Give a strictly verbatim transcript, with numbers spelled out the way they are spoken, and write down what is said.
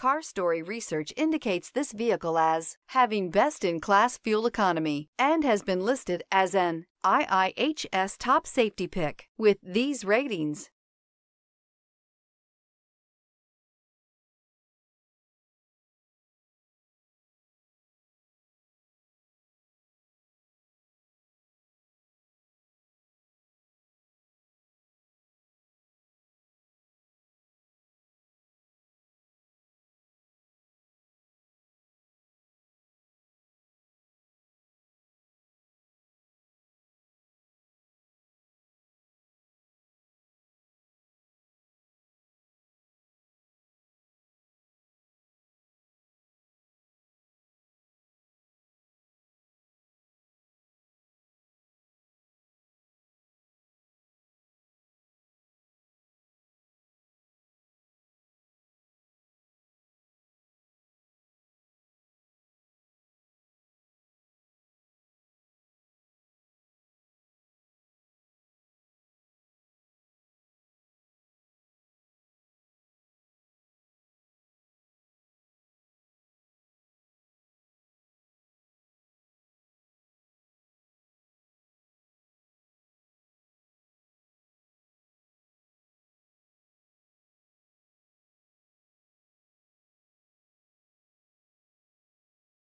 CarStory research indicates this vehicle as having best-in-class fuel economy and has been listed as an I I H S top safety pick. With these ratings,